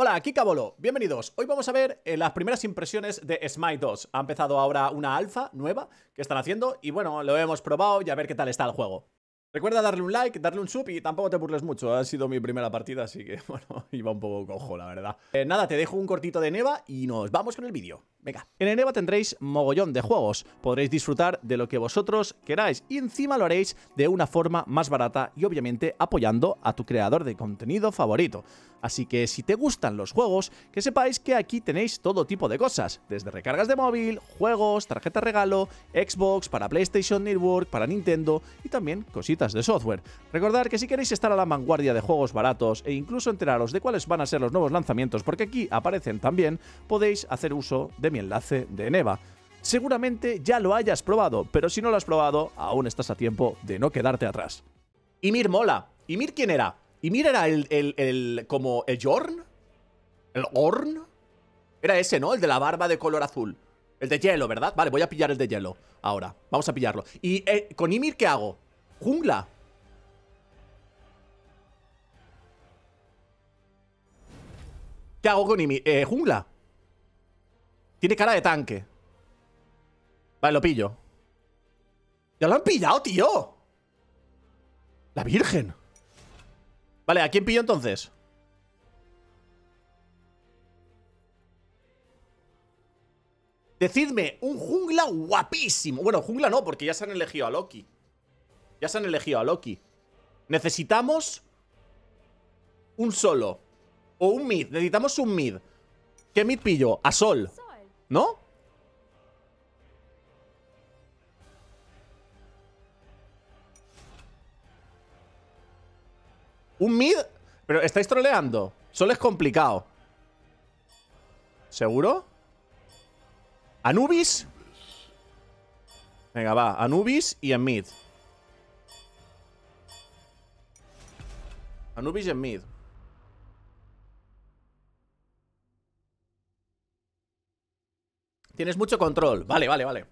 Hola, aquí Cabolo, bienvenidos. Hoy vamos a ver las primeras impresiones de Smite 2. Ha empezado ahora una alfa nueva que están haciendo y bueno, lo hemos probado y a ver qué tal está el juego. Recuerda darle un like, darle un sub y tampoco te burles mucho. Ha sido mi primera partida, así que bueno, iba un poco cojo, la verdad. Nada, te dejo un cortito de Eneba y nos vamos con el vídeo. Venga. En Eneba tendréis mogollón de juegos. Podréis disfrutar de lo que vosotros queráis y encima lo haréis de una forma más barata y obviamente apoyando a tu creador de contenido favorito. Así que si te gustan los juegos, que sepáis que aquí tenéis todo tipo de cosas, desde recargas de móvil, juegos, tarjeta regalo, Xbox, para PlayStation Network, para Nintendo y también cositas de software. Recordad que si queréis estar a la vanguardia de juegos baratos e incluso enteraros de cuáles van a ser los nuevos lanzamientos, porque aquí aparecen también, podéis hacer uso de mi enlace de Eneba. Seguramente ya lo hayas probado, pero si no lo has probado, aún estás a tiempo de no quedarte atrás. Ymir mola. ¿Ymir quién era? ¿Ymir era como el Jorn? ¿El Orn? Era ese, ¿no? El de la barba de color azul. El de hielo, ¿verdad? Vale, voy a pillar el de hielo ahora. Vamos a pillarlo. ¿Y con Ymir qué hago? ¿Jungla? ¿Qué hago con Ymir? ¿Jungla? Tiene cara de tanque. Vale, lo pillo. ¡Ya lo han pillado, tío! ¡La Virgen! Vale, ¿a quién pillo entonces? Decidme, un jungla guapísimo. Bueno, jungla no, porque ya se han elegido a Loki. Ya se han elegido a Loki. Necesitamos un solo. O un mid, necesitamos un mid. ¿Qué mid pillo? A Sol, ¿no? ¿Un mid? Pero estáis troleando. Sol es complicado. ¿Seguro? ¿Anubis? Venga, va. Anubis y en mid. Anubis y en mid. Tienes mucho control. Vale, vale, vale.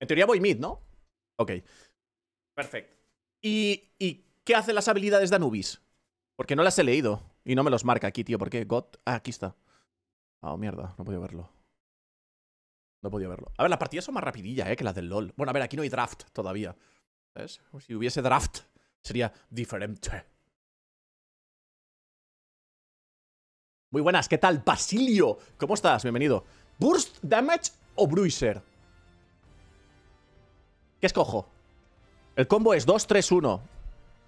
En teoría voy mid, ¿no? Ok. Perfecto. ¿Y qué hacen las habilidades de Anubis? Porque no las he leído y no me los marca aquí, tío. ¿Por qué? God... Ah, aquí está. Ah, mierda, no podía verlo. No podía verlo. A ver, las partidas son más rapidillas, que las del LoL. Bueno, a ver, aquí no hay draft todavía. ¿Ves? Si hubiese draft, sería diferente. Muy buenas, ¿qué tal? Basilio, ¿cómo estás? Bienvenido. ¿Burst, Damage o Bruiser? ¿Qué escojo? El combo es 2-3-1.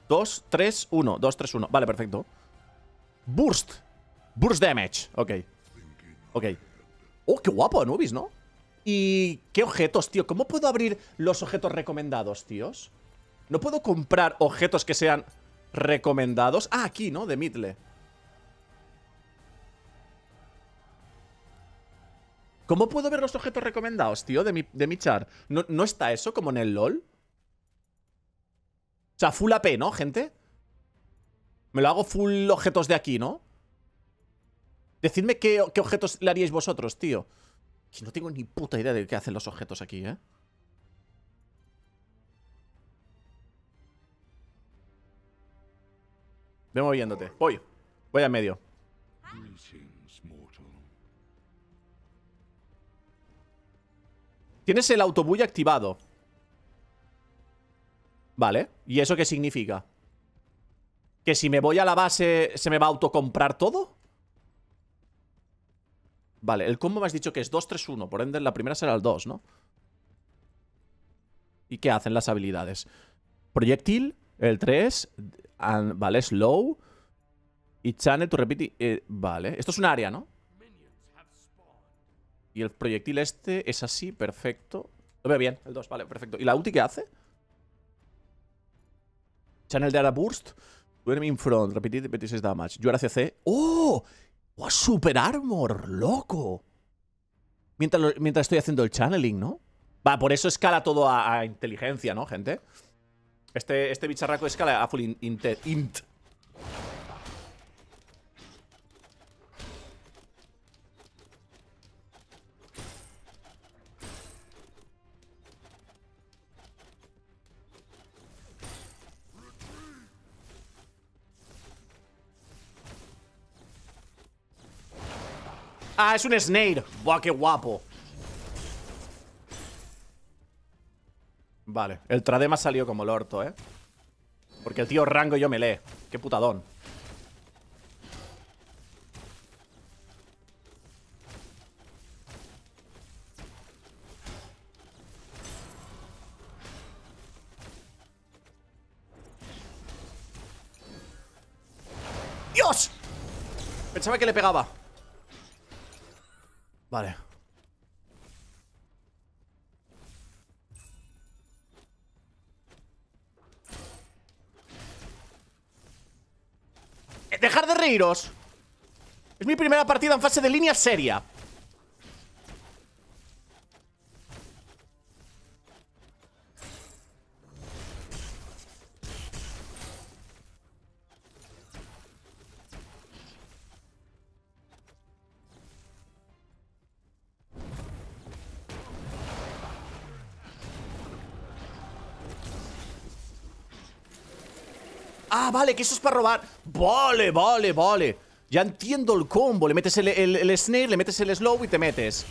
2, 3, 1, 2, 3, 1. Vale, perfecto. Burst. Burst damage. Ok. Ok. Oh, qué guapo Anubis, ¿no? ¿Y qué objetos, tío? ¿Cómo puedo abrir los objetos recomendados, tíos? ¿No puedo comprar objetos que sean recomendados? Ah, aquí, ¿no? De Midle. ¿Cómo puedo ver los objetos recomendados, tío? De mi char. ¿No está eso como en el LoL? O sea, full AP, ¿no, gente? Me lo hago full objetos de aquí, ¿no? Decidme qué objetos le haríais vosotros, tío. Que no tengo ni puta idea de qué hacen los objetos aquí, ¿eh? Ve moviéndote. Voy. Voy al medio. Tienes el autobuy activado. Vale, ¿y eso qué significa? ¿Que si me voy a la base se me va a autocomprar todo? Vale, el combo me has dicho que es 2-3-1. Por ende, la primera será el 2, ¿no? ¿Y qué hacen las habilidades? Proyectil, el 3. Vale, slow. Y chane, tú repite. Vale, esto es un área, ¿no? Y el proyectil este es así, perfecto. Lo veo bien, el 2, vale, perfecto. ¿Y la ulti qué hace? Channel de Ara Burst. To enemy in front. Repetir 26 damage. Yo ahora CC. ¡Oh! ¡Oh! ¡Super armor! ¡Loco! Mientras estoy haciendo el channeling, ¿no? Va, por eso escala todo a inteligencia, ¿no, gente? Este bicharraco escala a full int. Ah, es un Snare. Buah, qué guapo. Vale, el Tradema salió como el orto, ¿eh? Porque el tío rango y yo melee. Qué putadón. ¡Dios! Pensaba que le pegaba. Vale. Dejar de reíros. Es mi primera partida en fase de línea seria. Ah, vale, que eso es para robar. Vale, vale, vale. Ya entiendo el combo. Le metes el snare, le metes el slow y te metes.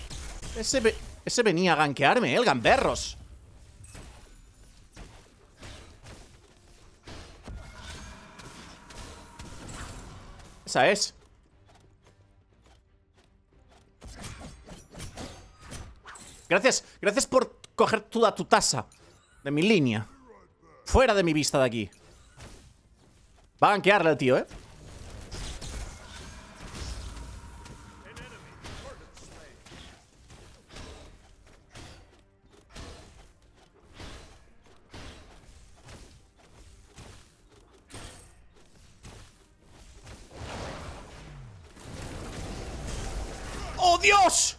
Ese venía a gankearme, el gamberros. Esa es. Gracias, gracias por coger toda tu taza de mi línea. Fuera de mi vista de aquí. Va a gankearle al tío, ¿eh? ¡Oh, Dios!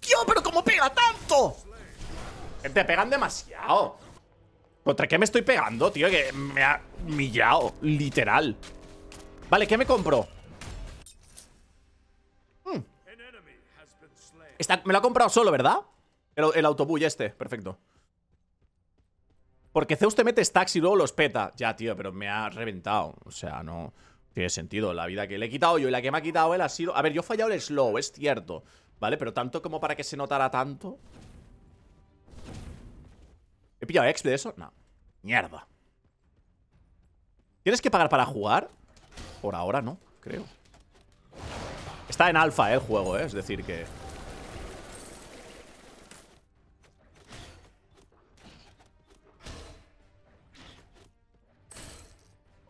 ¡Tío, pero cómo pega tanto! Te pegan demasiado. ¿Contra qué me estoy pegando, tío? Que me ha humillado, literal. Vale, ¿qué me compro? Está, me lo ha comprado solo, ¿verdad? El autobull este, perfecto. Porque Zeus te mete stacks y luego los peta. Ya, tío, pero me ha reventado. O sea, no tiene sentido. La vida que le he quitado yo y la que me ha quitado él ha sido... A ver, yo he fallado el slow, es cierto. Vale, pero tanto como para que se notara tanto... ¿He pillado exp de eso? No. Mierda. ¿Tienes que pagar para jugar? Por ahora no, creo. Está en alfa el juego, ¿eh? Es decir que...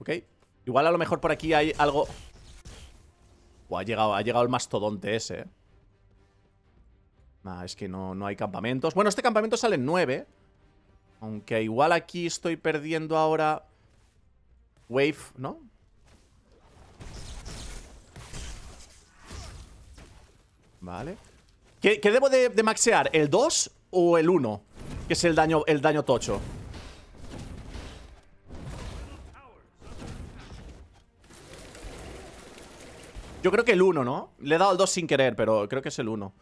Ok. Igual a lo mejor por aquí hay algo... Buah, ha llegado el mastodonte ese, ¿eh? Nah, es que no hay campamentos. Bueno, este campamento sale en 9. Aunque igual aquí estoy perdiendo ahora wave, ¿no? Vale. ¿Qué debo de maxear? ¿El 2 o el 1? Que es el daño tocho. Yo creo que el 1, ¿no? Le he dado al 2 sin querer, pero creo que es el 1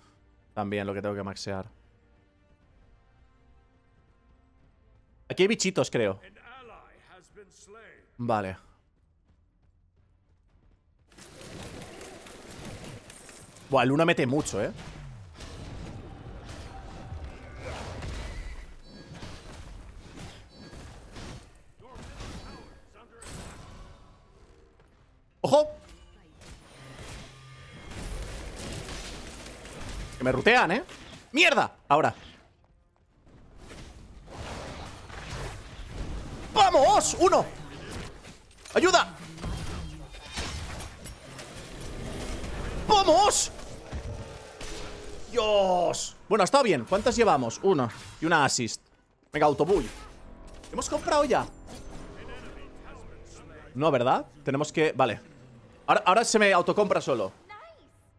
también lo que tengo que maxear. Aquí hay bichitos, creo. Vale. Buah, Luna mete mucho, ¿eh? ¡Ojo! Que me rutean, ¿eh? ¡Mierda! Ahora. ¡Vamos! ¡Uno! ¡Ayuda! ¡Vamos! ¡Dios! Bueno, ha estado bien. ¿Cuántas llevamos? Uno. Y una assist. Venga, autobull. ¿Hemos comprado ya? No, ¿verdad? Tenemos que... Vale. Ahora se me autocompra solo.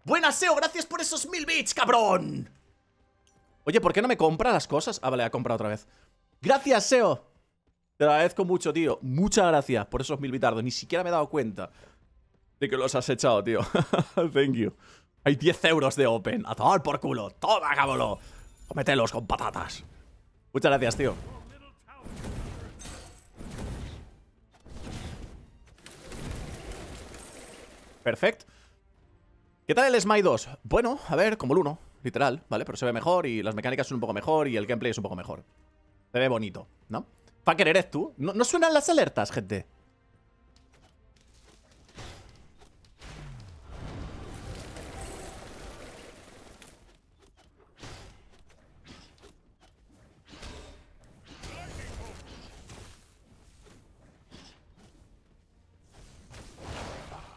¡Buen aseo! ¡Gracias por esos 1000 bits, cabrón! Oye, ¿por qué no me compra las cosas? Ah, vale, ha comprado otra vez. ¡Gracias, Seo! Te lo agradezco mucho, tío. Muchas gracias por esos 1000 bitardos. Ni siquiera me he dado cuenta de que los has echado, tío. Thank you. Hay 10 euros de open. A tomar por culo. Toma, cabrón. Cómetelos con patatas. Muchas gracias, tío. Perfecto. ¿Qué tal el Smite 2? Bueno, a ver, como el 1, literal, ¿vale? Pero se ve mejor y las mecánicas son un poco mejor y el gameplay es un poco mejor. Se ve bonito, ¿no? Fucker, ¿eres tú? ¿No suenan las alertas, gente?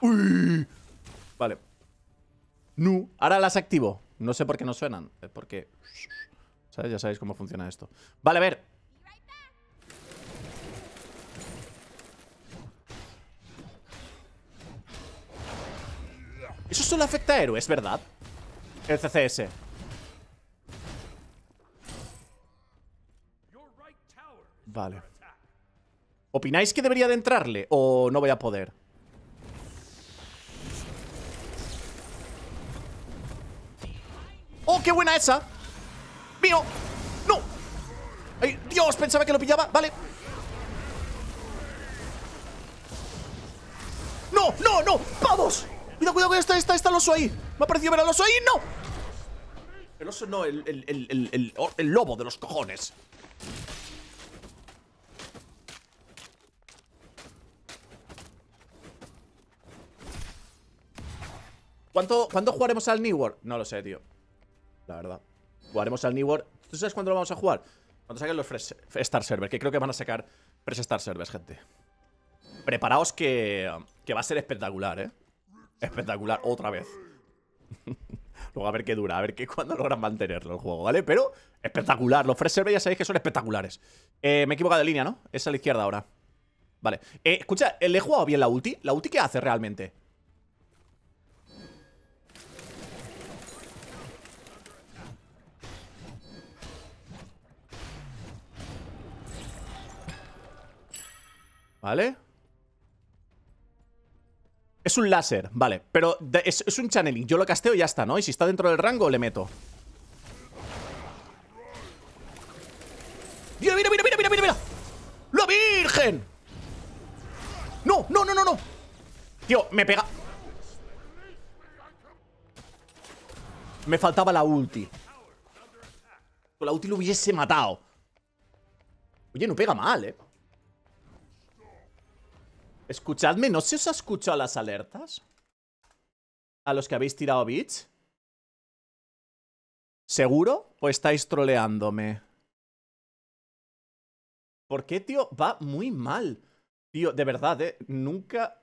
Uy. Vale. No, ahora las activo. No sé por qué no suenan. Es porque... ¿sabes? Ya sabéis cómo funciona esto. Vale, a ver. Eso solo afecta a héroes, ¿verdad? El CCS. Vale. ¿Opináis que debería de entrarle? ¿O no voy a poder? ¡Oh, qué buena esa! ¡Mío! ¡No! ¡Ay, Dios! Pensaba que lo pillaba. Vale. ¡No! ¡No! ¡No! ¡Vamos! ¡Cuidado, cuidado! Está el oso ahí. Me ha parecido ver al oso ahí. ¡No! El oso no, el lobo de los cojones. ¿Cuándo jugaremos al New World? No lo sé, tío. La verdad. Jugaremos al New World. ¿Tú sabes cuándo lo vamos a jugar? Cuando saquen los Fresh Start Servers, que creo que van a sacar Fresh Start Servers, gente. Preparaos que va a ser espectacular, ¿eh? Espectacular, otra vez. Luego a ver qué dura, a ver cuándo logran mantenerlo el juego, ¿vale? Pero espectacular. Los Fresh Servers ya sabéis que son espectaculares. Me he equivocado de línea, ¿no? Es a la izquierda ahora. Vale. Escucha, ¿le he jugado bien la ulti? ¿La ulti qué hace realmente? ¿Vale? Es un láser, vale. Pero es un channeling, yo lo casteo y ya está, ¿no? Y si está dentro del rango, le meto. ¡Mira, mira, mira, mira, mira! ¡La virgen! ¡No, no, no, no, no! Tío, me pega. Me faltaba la ulti. Con la ulti lo hubiese matado. Oye, no pega mal, ¿eh? Escuchadme, ¿no se os ha escuchado las alertas? ¿A los que habéis tirado bits? ¿Seguro? ¿O estáis troleándome? ¿Por qué, tío? Va muy mal. Tío, de verdad, nunca...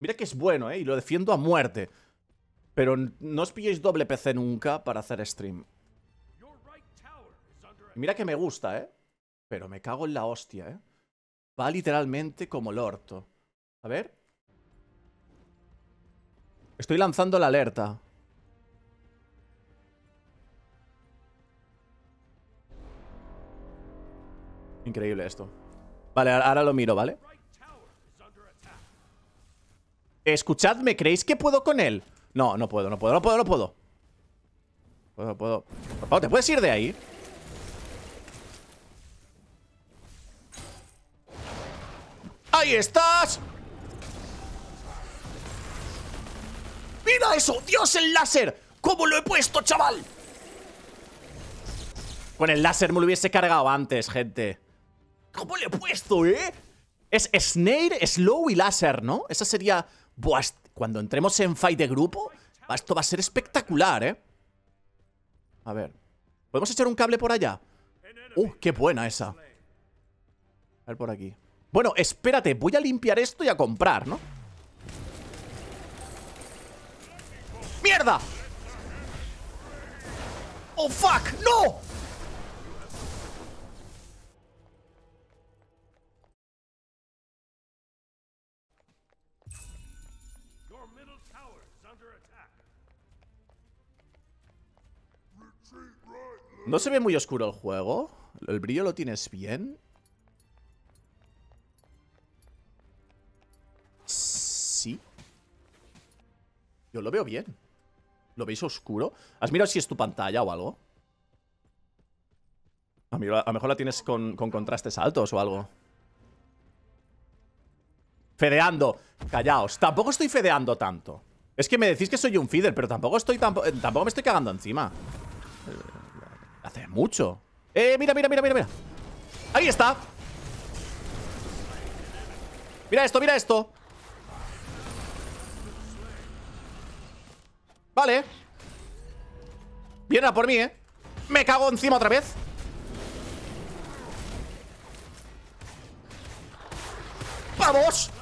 Mira que es bueno, y lo defiendo a muerte. Pero no os pilléis doble PC nunca para hacer stream. Mira que me gusta, pero me cago en la hostia, Va literalmente como el orto. A ver. Estoy lanzando la alerta. Increíble esto. Vale, ahora lo miro, ¿vale? Escuchadme, ¿creéis que puedo con él? No, no puedo, no puedo, no puedo, no puedo. Puedo. Por favor, ¿te puedes ir de ahí? ¡Ahí estás! ¡Mira eso! ¡Dios, el láser! ¡Cómo lo he puesto, chaval! Con el láser me lo hubiese cargado antes, gente. ¿Cómo lo he puesto, Es Snare, Slow y Láser, ¿no? Esa sería... Buah, cuando entremos en fight de grupo, esto va a ser espectacular, A ver. ¿Podemos echar un cable por allá? ¡Qué buena esa! A ver por aquí. Bueno, espérate, voy a limpiar esto y a comprar, ¿no? ¡Mierda! ¡Oh, fuck! ¡No! No se ve muy oscuro el juego. El brillo lo tienes bien. Sí. Yo lo veo bien. ¿Lo veis oscuro? ¿Has mirado si es tu pantalla o algo? A lo mejor la tienes con contrastes altos o algo. Fedeando. Callaos. Tampoco estoy fedeando tanto. Es que me decís que soy un feeder, pero tampoco me estoy cagando encima. Hace mucho. Mira, mira, mira, mira, mira. Ahí está. Mira esto, mira esto. Vale. Viene a por mí, ¿eh? Me cago encima otra vez. ¡Vamos!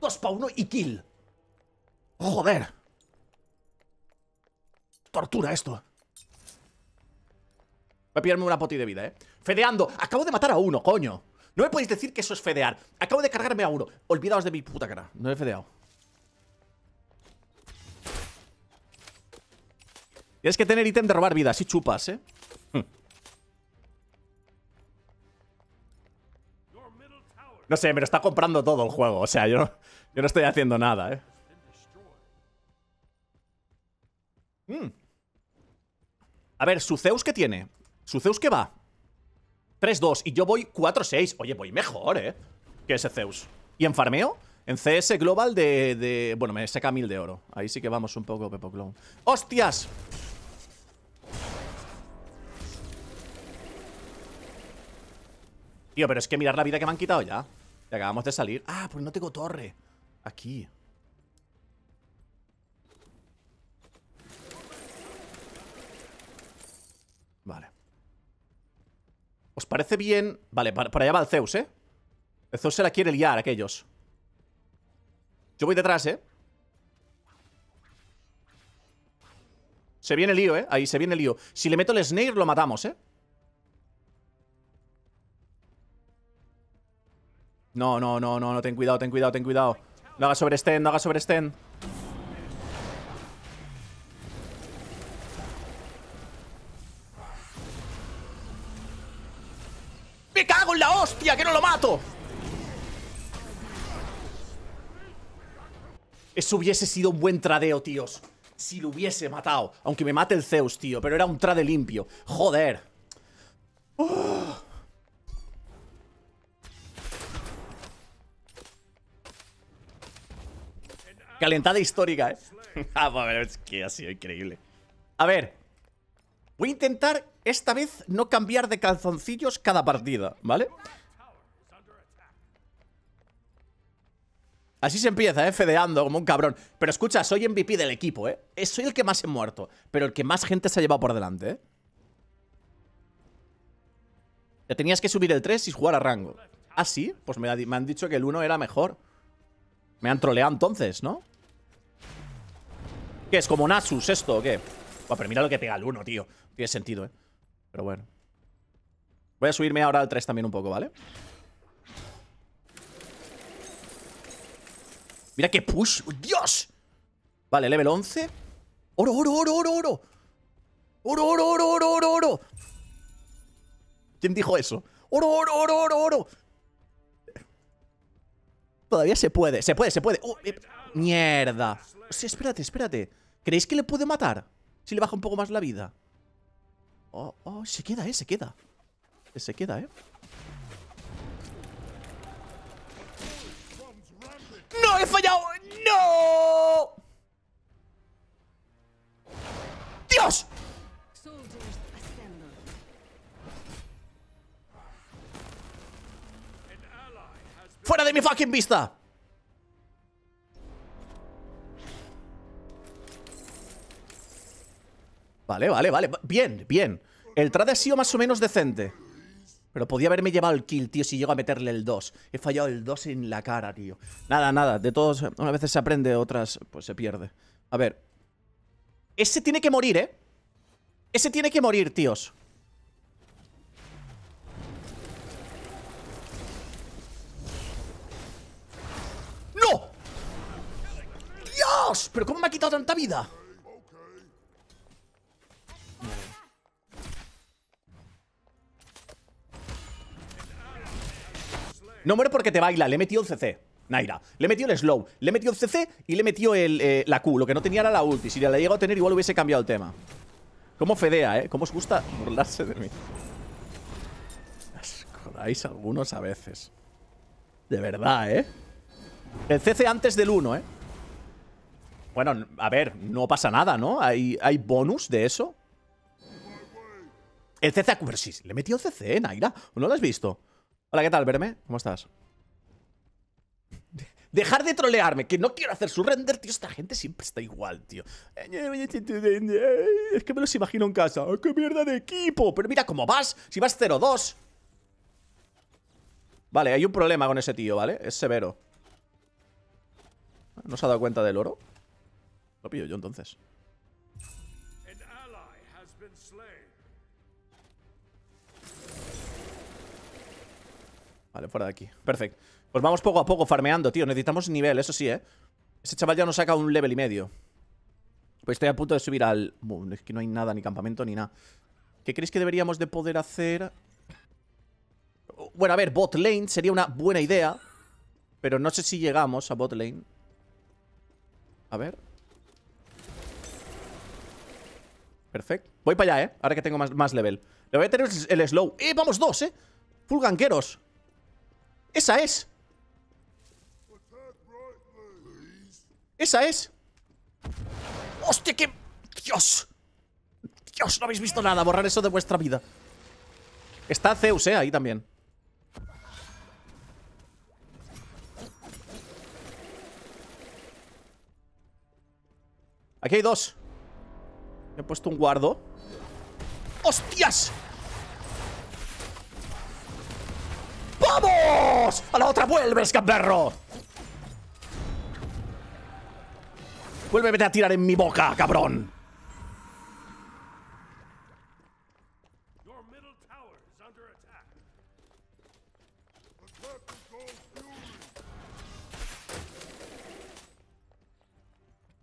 2 pa 1 y kill. ¡Joder! Tortura esto. Voy a pillarme una poti de vida, ¿eh? Fedeando. Acabo de matar a uno, coño. No me podéis decir que eso es fedear. Acabo de cargarme a uno. Olvidaos de mi puta cara. No he fedeado. Tienes que tener ítem de robar vida. Así chupas, ¿eh? No sé, me lo está comprando todo el juego. O sea, yo no estoy haciendo nada, ¿eh? A ver, ¿su Zeus qué tiene? ¿Su Zeus qué va? 3-2 y yo voy 4-6. Oye, voy mejor, ¿eh? Que ese Zeus. ¿Y en farmeo? En CS Global de... Bueno, me saca 1000 de oro. Ahí sí que vamos un poco Pepo Clown. ¡Hostias! Tío, pero es que mirad la vida que me han quitado ya. Y acabamos de salir. Ah, pues no tengo torre. Aquí. Vale. ¿Os parece bien? Vale, para allá va el Zeus, ¿eh? El Zeus se la quiere liar, aquellos. Yo voy detrás, ¿eh? Se viene el lío, ¿eh? Ahí, se viene el lío. Si le meto el snare, lo matamos, ¿eh? No, no, no, no, no, ten cuidado, ten cuidado, ten cuidado. No haga sobreextend, no haga sobreextend. ¡Me cago en la hostia, que no lo mato! Eso hubiese sido un buen tradeo, tíos. Si lo hubiese matado. Aunque me mate el Zeus, tío. Pero era un trade limpio. Joder. Calentada histórica, ¿eh? Es que ha sido increíble. A ver. Voy a intentar esta vez no cambiar de calzoncillos cada partida, ¿vale? Así se empieza, ¿eh? Fedeando como un cabrón. Pero escucha, soy MVP del equipo, ¿eh? Soy el que más he muerto, pero el que más gente se ha llevado por delante, ¿eh? Te tenías que subir el 3 y jugar a rango. ¿Ah, sí? Pues me han dicho que el 1 era mejor. Me han troleado entonces, ¿no? ¿Qué es? ¿Como un Asus esto o qué? Buah, pero mira lo que pega el 1, tío. Tiene sentido, ¿eh? Pero bueno. Voy a subirme ahora al 3 también un poco, ¿vale? Mira qué push. ¡Dios! Vale, level 11. Oro, oro, oro, oro, oro. Oro, oro, oro, oro, oro, oro. ¿Quién dijo eso? Oro, oro, oro, oro, oro. Todavía se puede, se puede, se puede. Mierda. O sea, espérate, espérate. ¿Creéis que le puede matar? Si le baja un poco más la vida. Oh, oh, se queda, se queda. Se queda, eh. ¡No! ¡He fallado! ¡No! ¡Dios! ¡Fuera de mi fucking vista! Vale, vale, vale. Bien, bien. El trade ha sido más o menos decente. Pero podía haberme llevado el kill, tío, si llego a meterle el 2. He fallado el 2 en la cara, tío. Nada, nada. De todos, unas veces se aprende, otras pues se pierde. A ver. Ese tiene que morir, ¿eh? Ese tiene que morir, tíos. ¡No! ¡Dios! ¿Pero cómo me ha quitado tanta vida? No muere porque te baila, le he metido el CC, Naira. Le he metido el slow, le he metido el CC y le he metido la Q. Lo que no tenía era la ulti. Si la he llegado a tener, igual hubiese cambiado el tema. Cómo fedea, ¿eh? Cómo os gusta burlarse de mí. Os jodáis algunos a veces. De verdad, ¿eh? El CC antes del 1, ¿eh? Bueno, a ver, no pasa nada, ¿no? ¿Hay bonus de eso? El CC a Cubersis. Sí, le he metido CC, Naira. ¿No lo has visto? Hola, ¿qué tal, Verme? ¿Cómo estás? Dejar de trolearme, que no quiero hacer su render, tío. Esta gente siempre está igual, tío. Es que me los imagino en casa. ¡Oh, qué mierda de equipo! Pero mira cómo vas, si vas 0-2. Vale, hay un problema con ese tío, ¿vale? Es severo. ¿No se ha dado cuenta del oro? Lo pillo yo, entonces. Vale, fuera de aquí. Perfecto. Pues vamos poco a poco farmeando, tío. Necesitamos nivel, eso sí, ¿eh? Ese chaval ya nos saca un level y medio. Pues estoy a punto de subir al... Es que no hay nada, ni campamento, ni nada. ¿Qué creéis que deberíamos de poder hacer? Bueno, a ver, bot lane sería una buena idea. Pero no sé si llegamos a bot lane. A ver. Perfecto. Voy para allá, ¿eh? Ahora que tengo más level. Le voy a tener el slow. ¡Eh! Vamos dos, ¿eh? Full ganqueros. Esa es. Esa es. ¡Hostia, qué... Dios! Dios, no habéis visto nada. Borrar eso de vuestra vida. Está Zeus, ahí también. Aquí hay dos. Me he puesto un guardo. ¡Hostias! ¡Vamos! ¡A la otra vuelves, camperro! ¡Vuélveme a tirar en mi boca, cabrón!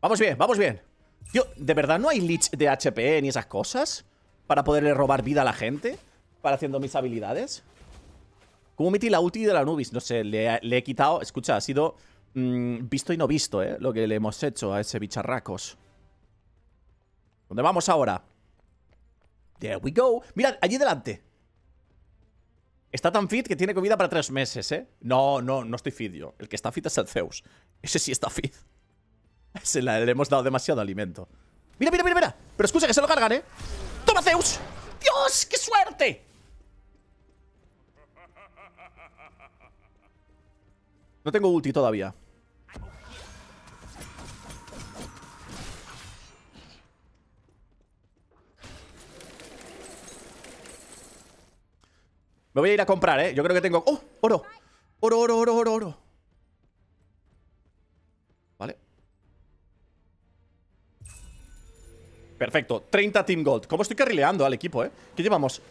Vamos bien, vamos bien. Tío, ¿de verdad no hay leech de HP ni esas cosas? ¿Para poderle robar vida a la gente? ¿Para haciendo mis habilidades? ¿Cómo metí la ulti de la Anubis? No sé, le he quitado... Escucha, ha sido visto y no visto, ¿eh? Lo que le hemos hecho a ese bicharracos. ¿Dónde vamos ahora? There we go. Mira, allí delante. Está tan fit que tiene comida para 3 meses, ¿eh? No, no, no estoy fit yo. El que está fit es el Zeus. Ese sí está fit. Le hemos dado demasiado alimento. Mira, mira, mira, mira. Pero escucha que se lo cargan, ¿eh? ¡Toma, Zeus! ¡Dios, qué suerte! No tengo ulti todavía. Me voy a ir a comprar, ¿eh? Yo creo que tengo... ¡Oh! Oro. Oro, oro, oro, oro, oro. Vale. Perfecto. 30 Team Gold. ¿Cómo estoy carrileando al equipo, eh? ¿Qué llevamos?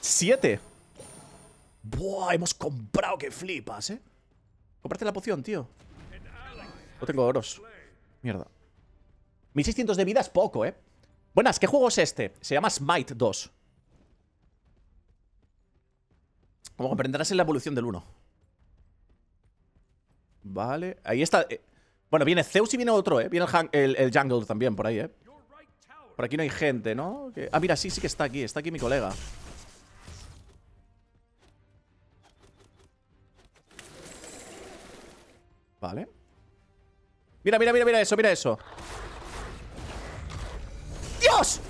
7. Buah, hemos comprado que flipas, eh. Comparte la poción, tío. No tengo oros. Mierda. 1600 de vida es poco, ¿eh? Buenas, ¿qué juego es este? Se llama Smite 2. Como comprenderás, es la evolución del 1. Vale. Ahí está. Bueno, viene Zeus y viene otro, ¿eh? Viene el jungle también por ahí, ¿eh? Por aquí no hay gente, ¿no? ¿Qué? Ah, mira, sí, sí que está aquí. Está aquí mi colega. Vale. Mira, mira, mira, mira eso, mira eso. ¡Dios!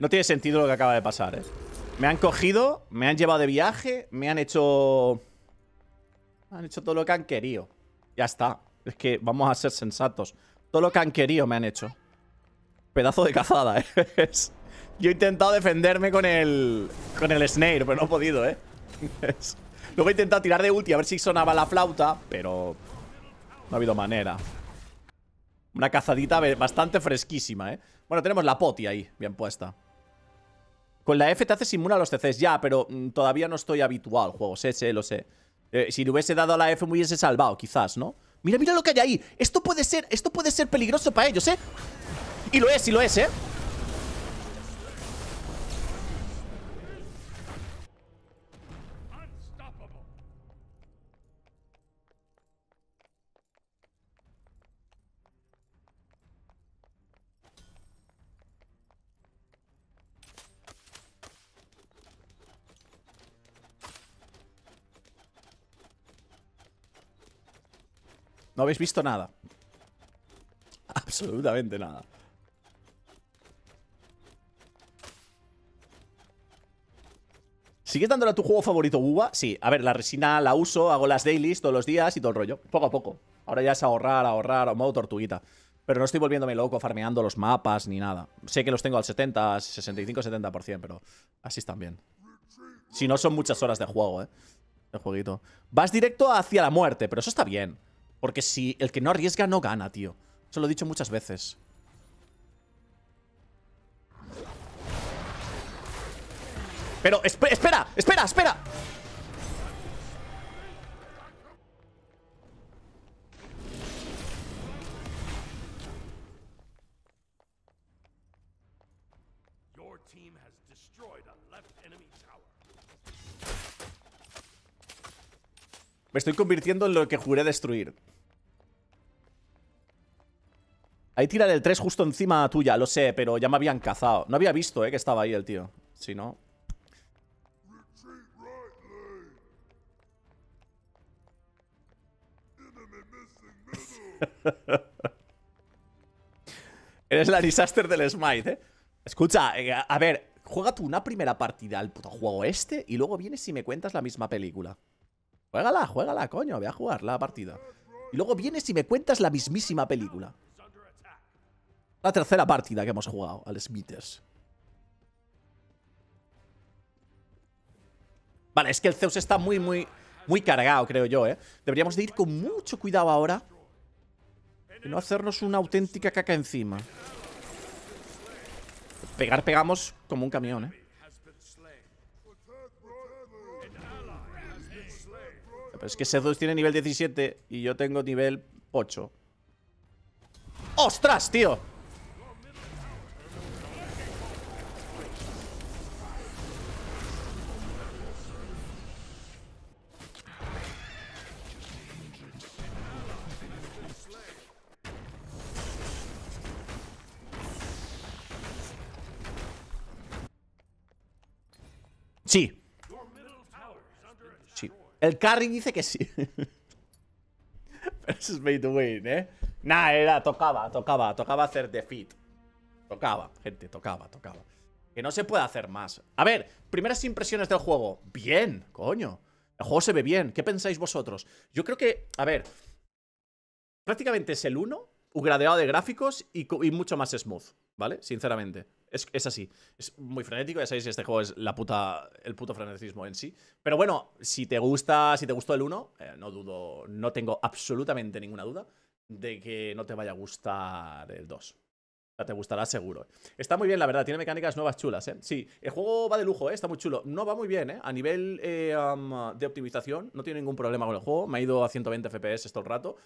No tiene sentido lo que acaba de pasar, ¿eh? Me han cogido, me han llevado de viaje, me han hecho... Me han hecho todo lo que han querido. Ya está. Es que vamos a ser sensatos. Todo lo que han querido me han hecho. Pedazo de cazada, ¿eh? Yo he intentado defenderme con el... Con el snare, pero no he podido, ¿eh? Luego he intentado tirar de ulti a ver si sonaba la flauta, pero... No ha habido manera. Una cazadita bastante fresquísima, ¿eh? Bueno, tenemos la poti ahí, bien puesta. Con la F te haces inmune a los CCs ya, pero todavía no estoy habitual, juegos ese, lo sé. Si le hubiese dado a la F me hubiese salvado, quizás, ¿no? Mira, mira lo que hay ahí. Esto puede ser peligroso para ellos, ¿eh? Y lo es, ¿eh? No habéis visto nada. Absolutamente nada. ¿Sigues dándole a tu juego favorito, Buba? Sí, a ver, la resina la uso, hago las dailies todos los días y todo el rollo, poco a poco. Ahora ya es ahorrar, modo tortuguita. Pero no estoy volviéndome loco farmeando los mapas ni nada. Sé que los tengo al 70, 65, 70%, pero así están bien. Si no, son muchas horas de juego, ¿eh? El jueguito. Vas directo hacia la muerte, pero eso está bien. Porque si el que no arriesga no gana, tío. Eso lo he dicho muchas veces. Pero, espera. Me estoy convirtiendo en lo que juré destruir. Ahí tira del 3 justo encima tuya, lo sé, pero ya me habían cazado. No había visto, que estaba ahí el tío. Si no... Eres la disaster del Smite, ¿eh? Escucha, a ver, juega tú una primera partida al puto juego este y luego vienes y me cuentas la misma película. Juégala, coño, voy a jugar la partida. Y luego vienes y me cuentas la mismísima película. La tercera partida que hemos jugado al Smithers. Vale, es que el Zeus está muy cargado, creo yo, ¿eh? Deberíamos de ir con mucho cuidado ahora y no hacernos una auténtica caca encima. Pegar pegamos como un camión, ¿eh? Pero es que Sethos tiene nivel 17 y yo tengo nivel 8. ¡Ostras, tío! Sí. El carry dice que sí. Pero eso es made to win, ¿eh? Nah, tocaba hacer defeat. Tocaba, gente. Que no se puede hacer más. A ver, primeras impresiones del juego. Bien, coño. El juego se ve bien. ¿Qué pensáis vosotros? Yo creo que, a ver, prácticamente es el 1, un gradeado de gráficos y mucho más smooth, ¿vale? Sinceramente. Es así, es muy frenético, ya sabéis, este juego es el puto frenetismo en sí. Pero bueno, si te gustó el 1, no tengo absolutamente ninguna duda de que no te vaya a gustar el 2. Te gustará seguro. Está muy bien, la verdad, tiene mecánicas nuevas chulas, ¿eh? Sí, el juego va de lujo, ¿eh? Está muy chulo. No va muy bien, ¿eh? A nivel de optimización, no tiene ningún problema con el juego. Me ha ido a 120 FPS todo el rato.